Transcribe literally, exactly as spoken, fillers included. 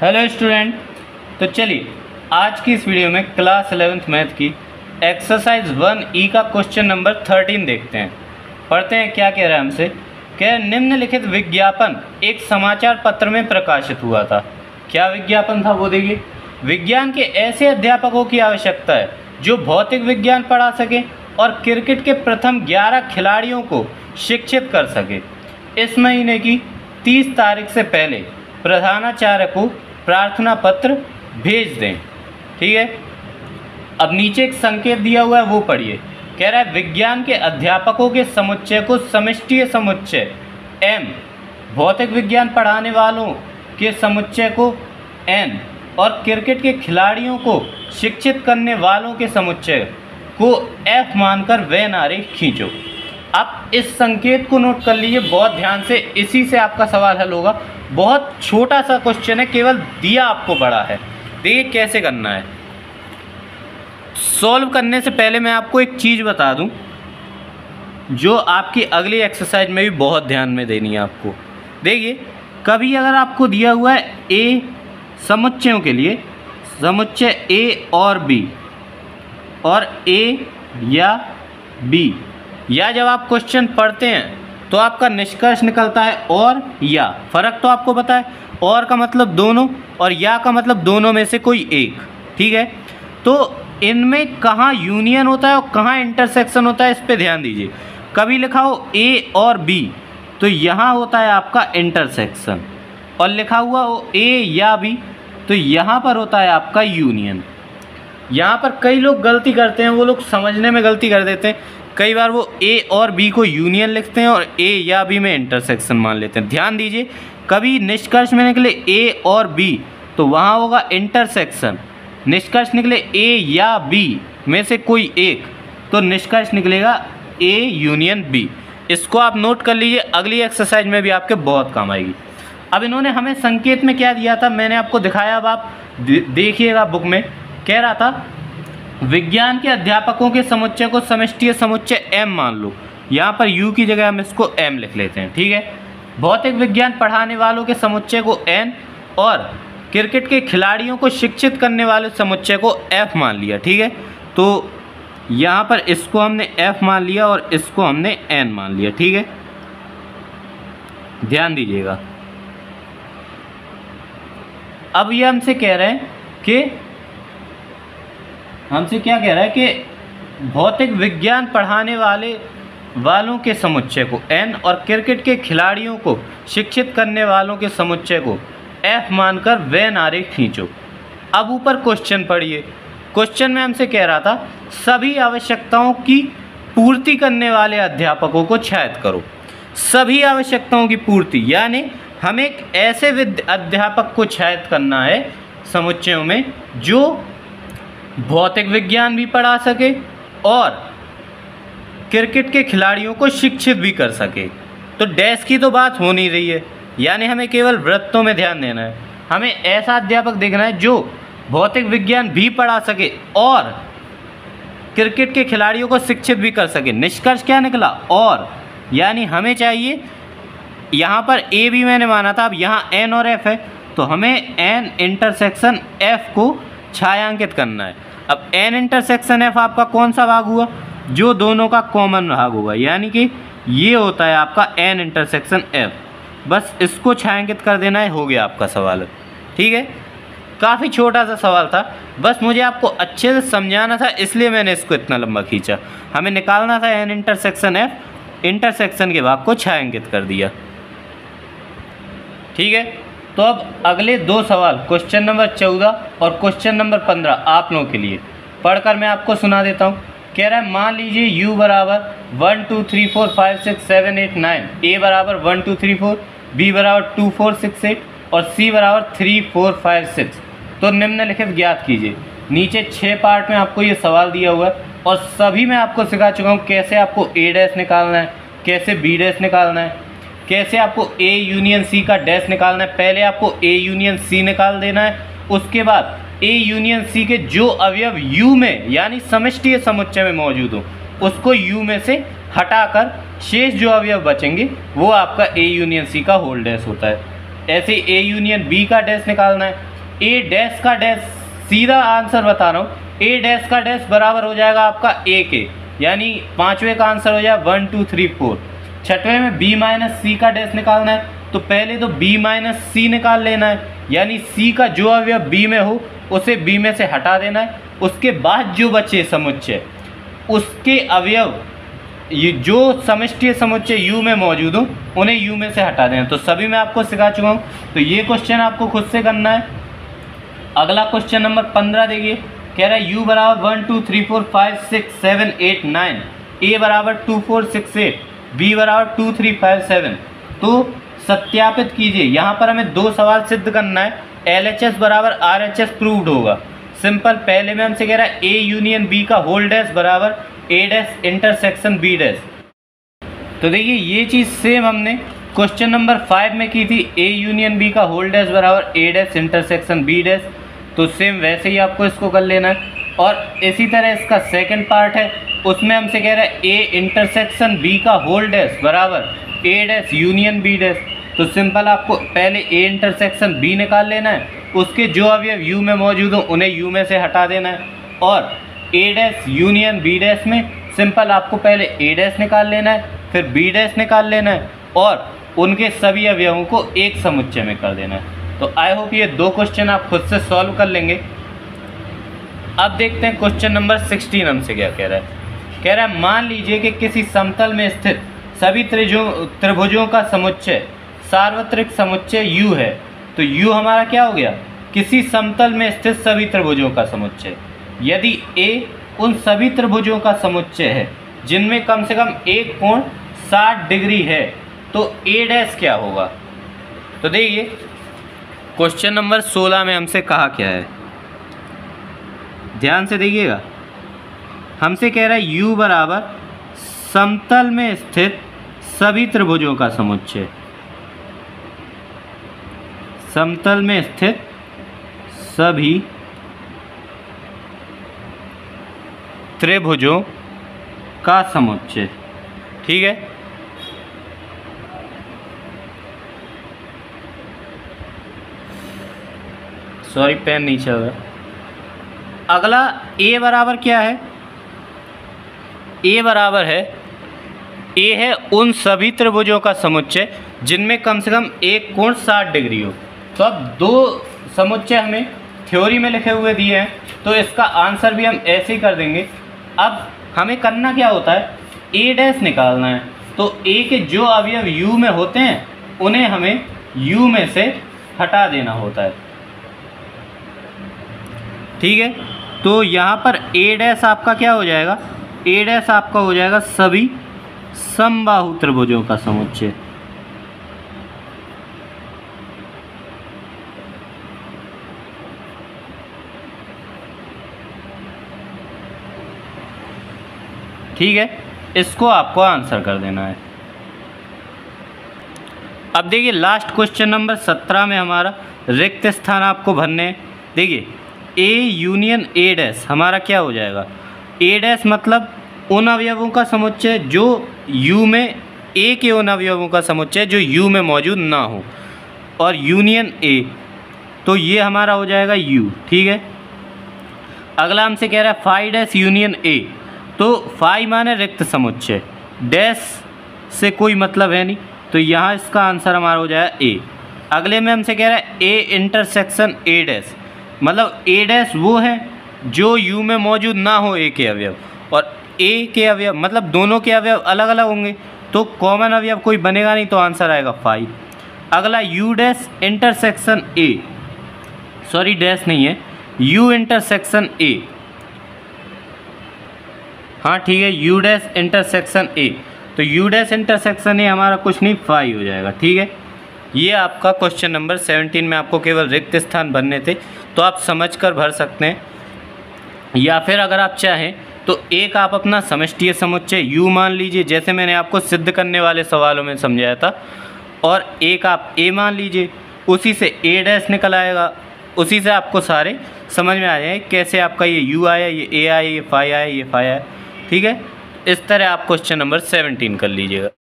Hello student, तो चलिए आज की इस वीडियो में क्लास इलेवेंथ मैथ की एक्सरसाइज वन ई का क्वेश्चन नंबर थर्टीन देखते हैं। पढ़ते हैं क्या कह रहा है हमसे। क्या निम्नलिखित विज्ञापन एक समाचार पत्र में प्रकाशित हुआ था। क्या विज्ञापन था वो देखिए। विज्ञान के ऐसे अध्यापकों की आवश्यकता है जो भौतिक विज्ञान पढ़ा सके और क्रिकेट के प्रथम ग्यारह खिलाड़ियों को शिक्षित कर सके। इस महीने की तीस तारीख से पहले प्रधानाचार्य को प्रार्थना पत्र भेज दें। ठीक है, अब नीचे एक संकेत दिया हुआ है वो पढ़िए। कह रहा है विज्ञान के अध्यापकों के समुच्चय को समष्टि समुच्चय एम, भौतिक विज्ञान पढ़ाने वालों के समुच्चय को एन और क्रिकेट के खिलाड़ियों को शिक्षित करने वालों के समुच्चय को एफ मानकर वह नारे खींचो। आप इस संकेत को नोट कर लीजिए बहुत ध्यान से, इसी से आपका सवाल हल होगा। बहुत छोटा सा क्वेश्चन है, केवल दिया आपको बड़ा है। देखिए कैसे करना है। सॉल्व करने से पहले मैं आपको एक चीज़ बता दूं जो आपकी अगली एक्सरसाइज में भी बहुत ध्यान में देनी है आपको। देखिए, कभी अगर आपको दिया हुआ है ए समुच्चयों के लिए समुच्चय ए और बी और ए या बी, या जब आप क्वेश्चन पढ़ते हैं तो आपका निष्कर्ष निकलता है और या। फ़र्क तो आपको पता है, और का मतलब दोनों और या का मतलब दोनों में से कोई एक। ठीक है, तो इनमें कहाँ यूनियन होता है और कहाँ इंटरसेक्शन होता है इस पे ध्यान दीजिए। कभी लिखा हो ए और बी तो यहाँ होता है आपका इंटरसेक्शन, और लिखा हुआ हो ए या बी तो यहाँ पर होता है आपका यूनियन। यहाँ पर कई लोग गलती करते हैं, वो लोग समझने में गलती कर देते हैं। कई बार वो ए और बी को यूनियन लिखते हैं और ए या बी में इंटरसेक्शन मान लेते हैं। ध्यान दीजिए, कभी निष्कर्ष में निकले ए और बी तो वहाँ होगा इंटरसेक्शन, निष्कर्ष निकले ए या बी में से कोई एक तो निष्कर्ष निकलेगा ए यूनियन बी। इसको आप नोट कर लीजिए, अगली एक्सरसाइज में भी आपके बहुत काम आएगी। अब इन्होंने हमें संकेत में क्या दिया था मैंने आपको दिखाया, अब आप देखिएगा बुक में। कह रहा था विज्ञान के अध्यापकों के समुच्चय को समष्टि समुच्चय एम मान लो। यहाँ पर यू की जगह हम इसको एम लिख लेते हैं। ठीक है, भौतिक विज्ञान पढ़ाने वालों के समुच्चय को एन और क्रिकेट के खिलाड़ियों को शिक्षित करने वाले समुच्चय को एफ मान लिया। ठीक है, तो यहाँ पर इसको हमने एफ मान लिया और इसको हमने एन मान लिया। ठीक है, ध्यान दीजिएगा। अब ये हमसे कह रहे हैं कि हमसे क्या कह रहा है कि भौतिक विज्ञान पढ़ाने वाले वालों के समुच्चय को एन और क्रिकेट के खिलाड़ियों को शिक्षित करने वालों के समुच्चय को एफ मानकर वे नारे खींचो। अब ऊपर क्वेश्चन पढ़िए। क्वेश्चन में हमसे कह रहा था सभी आवश्यकताओं की पूर्ति करने वाले अध्यापकों को चयनित करो। सभी आवश्यकताओं की पूर्ति यानी हमें एक ऐसे अध्यापक को चयनित करना है समुच्चयों में जो भौतिक विज्ञान भी पढ़ा सके और क्रिकेट के खिलाड़ियों को शिक्षित भी कर सके। तो डैश की तो बात हो नहीं रही है, यानी हमें केवल वृत्तों में ध्यान देना है। हमें ऐसा अध्यापक देखना है जो भौतिक विज्ञान भी पढ़ा सके और क्रिकेट के खिलाड़ियों को शिक्षित भी कर सके। निष्कर्ष क्या निकला और, यानी हमें चाहिए। यहाँ पर ए भी मैंने माना था, अब यहाँ एन और एफ है तो हमें एन इंटरसेक्शन एफ को छायांकित करना है। अब एन इंटरसेक्शन एफ आपका कौन सा भाग हुआ, जो दोनों का कॉमन भाग हुआ, यानी कि ये होता है आपका एन इंटरसेक्शन एफ। बस इसको छायांकित कर देना है, हो गया आपका सवाल। ठीक है, काफ़ी छोटा सा सवाल था, बस मुझे आपको अच्छे से समझाना था इसलिए मैंने इसको इतना लंबा खींचा। हमें निकालना था एन इंटरसेक्शन एफ, इंटरसेक्शन के भाग को छायांकित कर दिया। ठीक है, तो अब अगले दो सवाल क्वेश्चन नंबर चौदह और क्वेश्चन नंबर पंद्रह आप लोगों के लिए पढ़कर मैं आपको सुना देता हूँ। कह रहा है मान लीजिए u बराबर one two three four five six seven eight nine, a बराबर one two three four, b बराबर टू फोर सिक्स एट और c बराबर थ्री फोर फाइव सिक्स। तो निम्नलिखित ज्ञात कीजिए। नीचे छः पार्ट में आपको ये सवाल दिया हुआ है और सभी मैं आपको सिखा चुका हूँ कैसे आपको a डैश निकालना है, कैसे b डैश निकालना है, कैसे आपको A यूनियन C का डैश निकालना है। पहले आपको A यूनियन C निकाल देना है, उसके बाद A यूनियन C के जो अवयव U में यानी समष्टि समुच्चय में मौजूद हो उसको U में से हटाकर शेष जो अवयव बचेंगे वो आपका A यूनियन C का होल डैश होता है। ऐसे ए यूनियन बी का डैश निकालना है। ए डैश का डैश, सीधा आंसर बता रहा हूँ, ए डैश का डैश बराबर हो जाएगा आपका ए के, यानी पाँचवें का आंसर हो जाएगा वन टू थ्री फोर। छठवें में बी माइनस सी का डैश निकालना है, तो पहले तो बी माइनस सी निकाल लेना है, यानी सी का जो अवयव बी में हो उसे बी में से हटा देना है। उसके बाद जो बचे समुच्चय, उसके अवयव ये जो समष्टि समुच्चय यू में मौजूद हो उन्हें यू में से हटा देना। तो सभी मैं आपको सिखा चुका हूँ, तो ये क्वेश्चन आपको खुद से करना है। अगला क्वेश्चन नंबर पंद्रह देखिए, कह रहा है u बराबर one two three four five six seven eight nine, a बराबर two four six eight, B बराबर टू थ्री फाइव सेवन। तो सत्यापित कीजिए, यहाँ पर हमें दो सवाल सिद्ध करना है। एल एच एस बराबर आर एच एस प्रूव्ड होगा, सिंपल। पहले में हमसे कह रहा है ए यूनियन बी का होल डैश बराबर A dash intersection B dash. तो देखिए ये चीज़ सेम हमने क्वेश्चन नंबर फाइव में की थी, ए यूनियन बी का होल डैश बराबर A dash intersection B dash. तो सेम वैसे ही आपको इसको कर लेना है। और इसी तरह इसका सेकंड पार्ट है, उसमें हमसे कह रहा है ए इंटरसेक्शन बी का होल डैश बराबर A dash union B dash. तो सिंपल आपको पहले ए इंटरसेक्शन बी निकाल लेना है, उसके जो अवयव यू में मौजूद हो उन्हें यू में से हटा देना है। और A dash union B dash में सिंपल आपको पहले ए डैश निकाल लेना है, फिर बी डैश निकाल लेना है और उनके सभी अवयवों को एक समुच्चय में कर देना है। तो आई होप ये दो क्वेश्चन आप खुद से सॉल्व कर लेंगे। अब देखते हैं क्वेश्चन नंबर सिक्सटीन हमसे क्या कह रहा है। कह रहा है मान लीजिए कि किसी समतल में स्थित सभी त्रिभुजों त्रिभुजों का समुच्चय सार्वत्रिक समुच्चय u है। तो u हमारा क्या हो गया, किसी समतल में स्थित सभी त्रिभुजों का समुच्चय। यदि a उन सभी त्रिभुजों का समुच्चय है जिनमें कम से कम एक कोण साठ डिग्री है, तो a डैश क्या होगा। तो देखिए क्वेश्चन नंबर सोलह में हमसे कहा क्या है, ध्यान से देखिएगा। हमसे कह रहा है u बराबर समतल में स्थित सभी त्रिभुजों का समुच्चय, समतल में स्थित सभी त्रिभुजों का समुच्चय, ठीक है। सॉरी पेन नहीं चल रहा। अगला a बराबर क्या है, a बराबर है, a है उन सभी त्रिभुजों का समुच्चय जिनमें कम से कम एक कोण साठ डिग्री हो। तो अब दो समुच्चय हमें थ्योरी में लिखे हुए दिए हैं, तो इसका आंसर भी हम ऐसे ही कर देंगे। अब हमें करना क्या होता है, ए डैश निकालना है। तो ए के जो अवयव यू में होते हैं उन्हें हमें यू में से हटा देना होता है, ठीक है। तो यहाँ पर ए डैश आपका क्या हो जाएगा, ए डैश आपका हो जाएगा सभी समबाहु त्रिभुजों का समुच्चय। ठीक है, इसको आपको आंसर कर देना है। अब देखिए लास्ट क्वेश्चन नंबर सत्रह में हमारा रिक्त स्थान आपको भरने। देखिए ए यूनियन ए डैश हमारा क्या हो जाएगा, ए डैश मतलब उन अवयवों का समुच्चय जो यू में, ए के उन अवयवों का समुच्चय जो यू में मौजूद ना हो, और यूनियन ए, तो ये हमारा हो जाएगा यू, ठीक है। अगला हमसे कह रहा है फाइ डैश यूनियन ए, तो फाई माने रिक्त समुच्चय, डैश से कोई मतलब है नहीं, तो यहाँ इसका आंसर हमारा हो जाएगा ए। अगले में हमसे कह रहा है ए इंटरसेक्शन ए डैश, मतलब ए डैश वो है जो यू में मौजूद ना हो ए के अवयव, और ए के अवयव मतलब दोनों के अवयव अलग अलग होंगे, तो कॉमन अवयव कोई बनेगा नहीं, तो आंसर आएगा फाई। अगला U dash intersection A, sorry dash नहीं है, यू इंटरसेक्शन ए, हाँ ठीक है, यू डैश इंटरसेक्शन ए। तो यू डैश इंटरसेक्शन ए हमारा कुछ नहीं, फाई हो जाएगा, ठीक है। ये आपका क्वेश्चन नंबर सेवनटीन में आपको केवल रिक्त स्थान भरने थे, तो आप समझकर भर सकते हैं। या फिर अगर आप चाहें तो एक आप अपना समष्टि समुच्चय यू मान लीजिए, जैसे मैंने आपको सिद्ध करने वाले सवालों में समझाया था, और एक आप ए मान लीजिए, उसी से ए डैश निकल आएगा, उसी से आपको सारे समझ में आ जाए कैसे आपका ये यू आया, ये ए आया, ये फाई आया, ये फाई आया, ठीक है। इस तरह आप क्वेश्चन नंबर सेवनटीन कर लीजिएगा।